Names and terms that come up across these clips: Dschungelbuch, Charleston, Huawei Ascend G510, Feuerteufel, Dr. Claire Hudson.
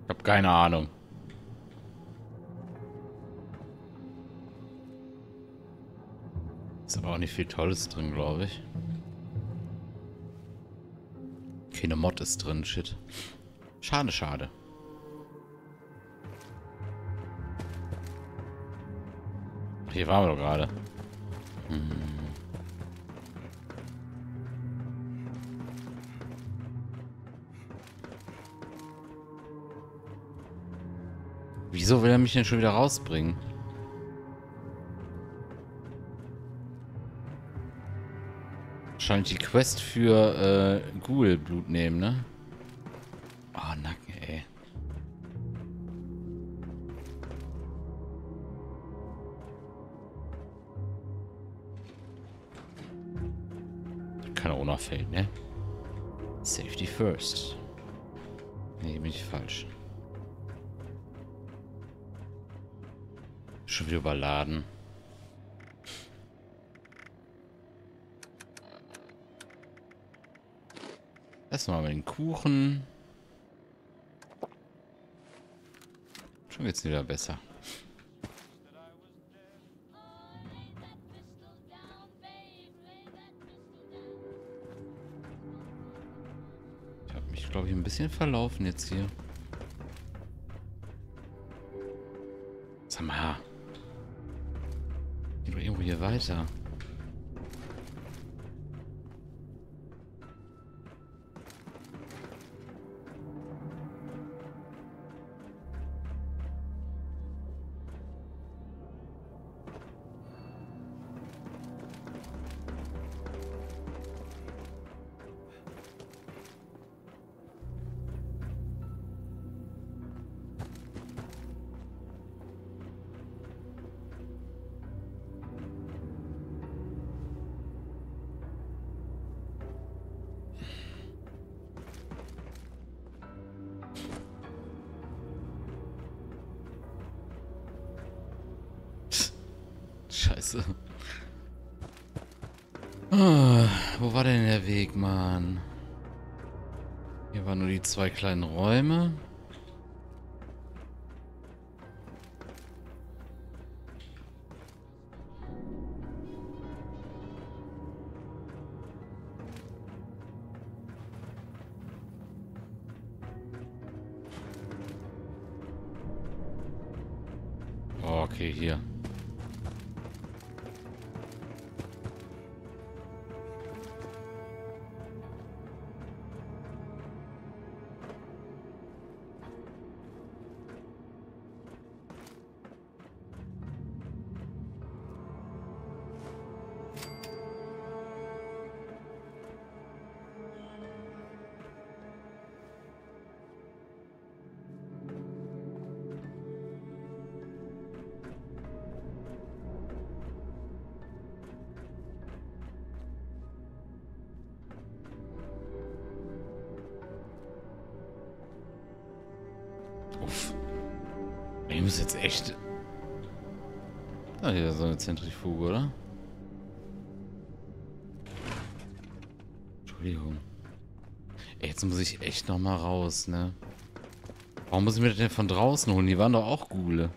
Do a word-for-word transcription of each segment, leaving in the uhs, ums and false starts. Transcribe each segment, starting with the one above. Ich habe keine Ahnung. Ist aber auch nicht viel Tolles drin, glaube ich. Keine Mod ist drin, shit. Schade, schade. Hier waren wir doch gerade. Hm. Wieso will er mich denn schon wieder rausbringen? Wahrscheinlich die Quest für äh, Ghoul-Blut nehmen, ne? Oh, Nacken, ey. Kann auch noch fehlen, ne? Safety first. Ne, bin ich falsch. Schon wieder überladen. Erstmal mit den Kuchen. Schon wird's wieder besser. Ich habe mich, glaube ich, ein bisschen verlaufen jetzt hier. Sag mal. Geh doch irgendwo hier weiter. Scheiße. Ah, wo war denn der Weg, Mann? Hier waren nur die zwei kleinen Räume. Oh, okay, hier. Ich muss jetzt echt... Ah, hier ist so eine Zentrifuge, oder? Entschuldigung. Ey, jetzt muss ich echt nochmal raus, ne? Warum muss ich mir das denn von draußen holen? Die waren doch auch Ghule.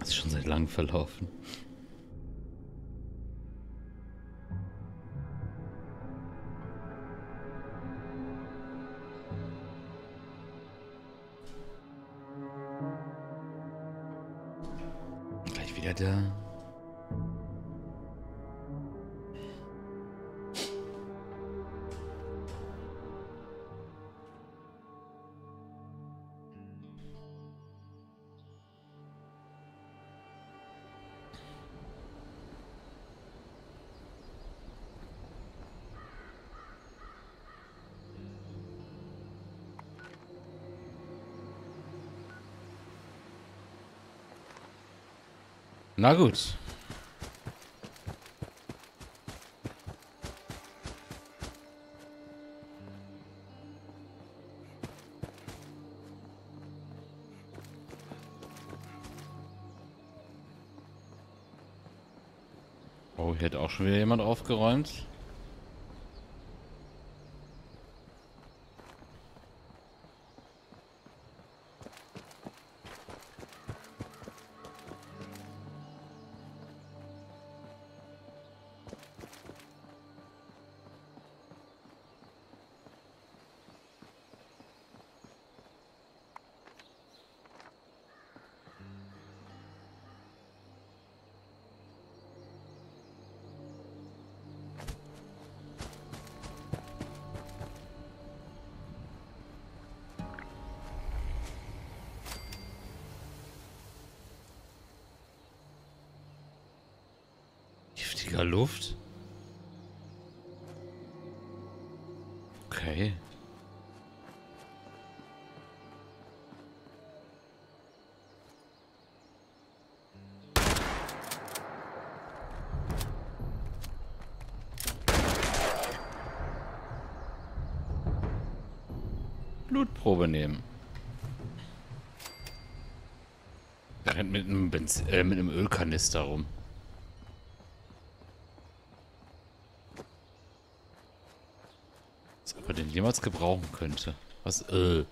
Das ist schon seit langem verlaufen. Gleich wieder da. Na gut. Oh, hier hat auch schon wieder jemand aufgeräumt. Luft. Okay. Blutprobe nehmen. Der rennt mit einem Benz- äh, mit einem Ölkanister rum. Den jemals gebrauchen könnte. Was? Äh.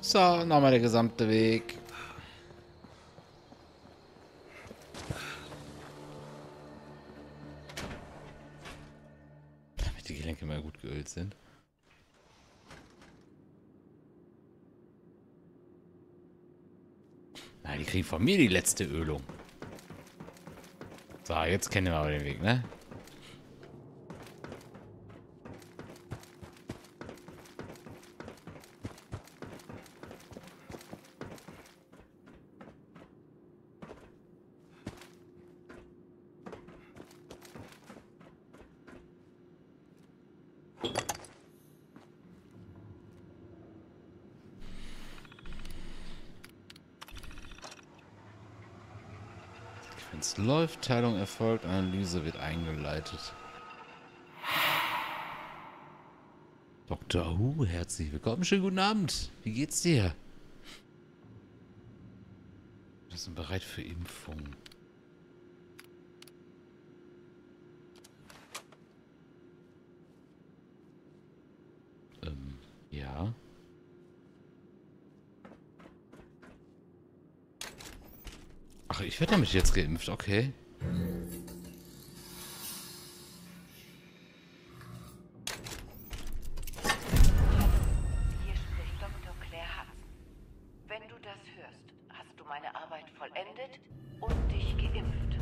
So, nochmal der gesamte Weg. Sind. Na, die kriegen von mir die letzte Ölung. So, jetzt kennen wir aber den Weg, ne? Es läuft, Teilung erfolgt, Analyse wird eingeleitet. Doktor Hu, herzlich willkommen, schönen guten Abend. Wie geht's dir? Wir sind bereit für Impfung. Ähm, ja. Ach, ich werde damit jetzt geimpft, okay. Hier spricht Doktor Claire Hudson. Wenn du das hörst, hast du meine Arbeit vollendet und dich geimpft.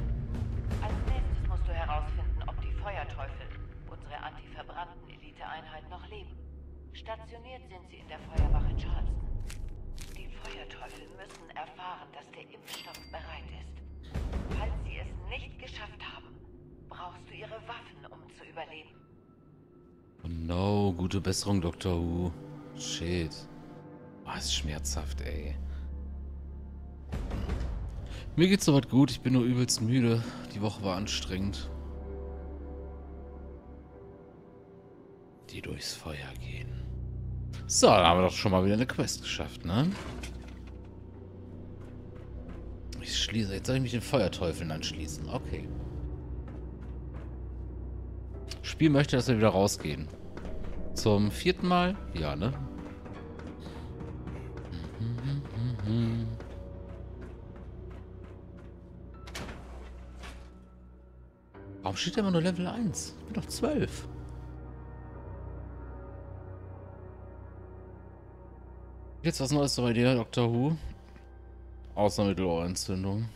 Als nächstes musst du herausfinden, ob die Feuerteufel, unsere anti-verbrannten Eliteeinheit, noch leben. Stationiert sind sie in der Feuerwache in Charleston. Die Feuerteufel müssen erfahren, dass der Impfstoff bereit ist. Falls sie es nicht geschafft haben, brauchst du ihre Waffen, um zu überleben. Oh no, gute Besserung, Doktor Hu. Shit. Oh, ist schmerzhaft, ey. Mir geht's soweit gut, ich bin nur übelst müde. Die Woche war anstrengend. Die durchs Feuer gehen. So, dann haben wir doch schon mal wieder eine Quest geschafft, ne? Ich schließe, jetzt soll ich mich den Feuerteufeln anschließen. Okay. Das Spiel möchte, dass wir wieder rausgehen. Zum vierten Mal? Ja, ne? Warum steht da immer nur Level eins? Ich bin doch zwölf. Jetzt was Neues bei dir, Doktor Hu? Außer Mittelohrentzündung.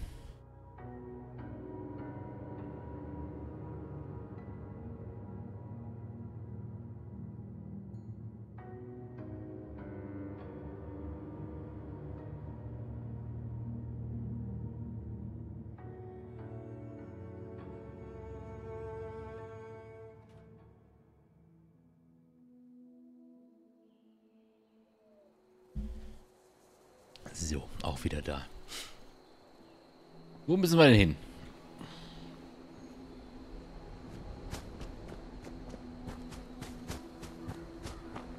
So, auch wieder da. Wo müssen wir denn hin?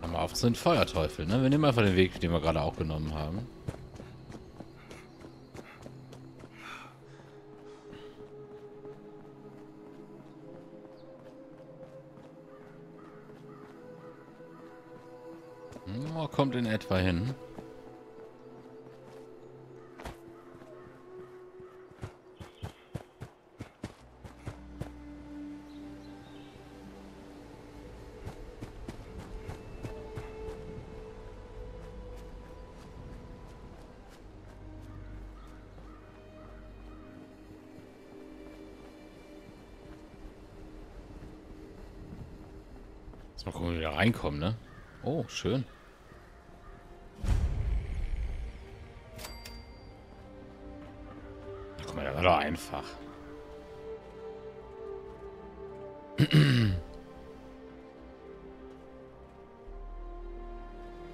Aber auf so einen Feuerteufel, ne? Wir nehmen einfach den Weg, den wir gerade auch genommen haben. Oh, kommt in etwa hin. Mal gucken, wie wir da reinkommen, ne? Oh, schön. Na, guck mal, das war doch einfach.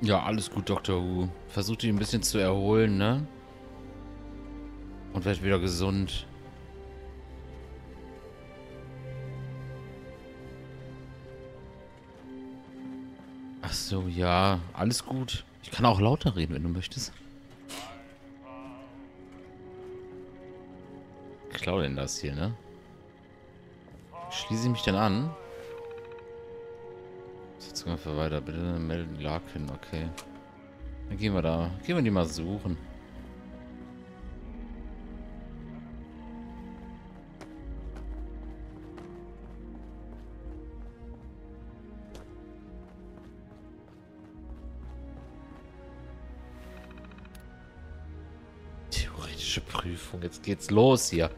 Ja, alles gut, Doktor Who. Versucht ihn ein bisschen zu erholen, ne? Und wird wieder gesund. Ach so, ja, alles gut. Ich kann auch lauter reden, wenn du möchtest. Ich klaue denn das hier, ne? Schließe ich mich denn an? Jetzt gehen wir weiter, bitte melden Larkin, okay. Dann gehen wir da, gehen wir die mal suchen. Prüfung. Jetzt geht's los hier.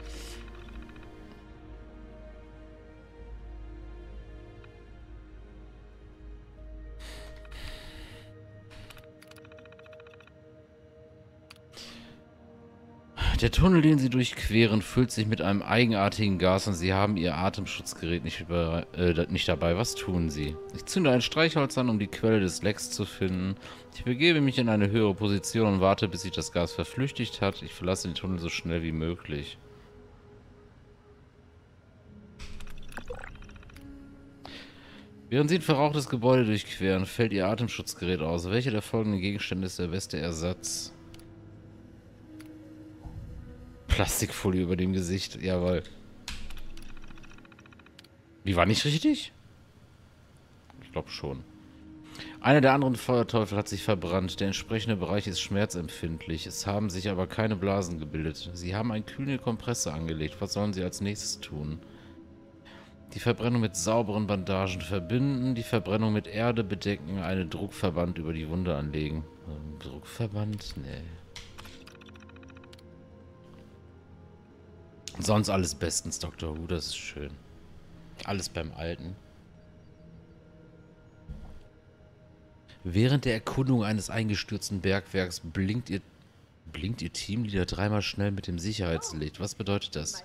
Der Tunnel, den Sie durchqueren, füllt sich mit einem eigenartigen Gas und Sie haben Ihr Atemschutzgerät nicht, über, äh, nicht dabei. Was tun Sie? Ich zünde ein Streichholz an, um die Quelle des Lecks zu finden. Ich begebe mich in eine höhere Position und warte, bis sich das Gas verflüchtigt hat. Ich verlasse den Tunnel so schnell wie möglich. Während Sie ein verrauchtes Gebäude durchqueren, fällt Ihr Atemschutzgerät aus. Welcher der folgenden Gegenstände ist der beste Ersatz? Plastikfolie über dem Gesicht, jawohl. Die war nicht richtig? Ich glaube schon. Einer der anderen Feuerteufel hat sich verbrannt. Der entsprechende Bereich ist schmerzempfindlich. Es haben sich aber keine Blasen gebildet. Sie haben einen kühlen Kompressor angelegt. Was sollen Sie als nächstes tun? Die Verbrennung mit sauberen Bandagen verbinden. Die Verbrennung mit Erde bedecken. Einen Druckverband über die Wunde anlegen. Druckverband? Nee. Sonst alles bestens, Doktor Who, das ist schön. Alles beim Alten. Während der Erkundung eines eingestürzten Bergwerks blinkt ihr, blinkt ihr Teamleader dreimal schnell mit dem Sicherheitslicht. Was bedeutet das?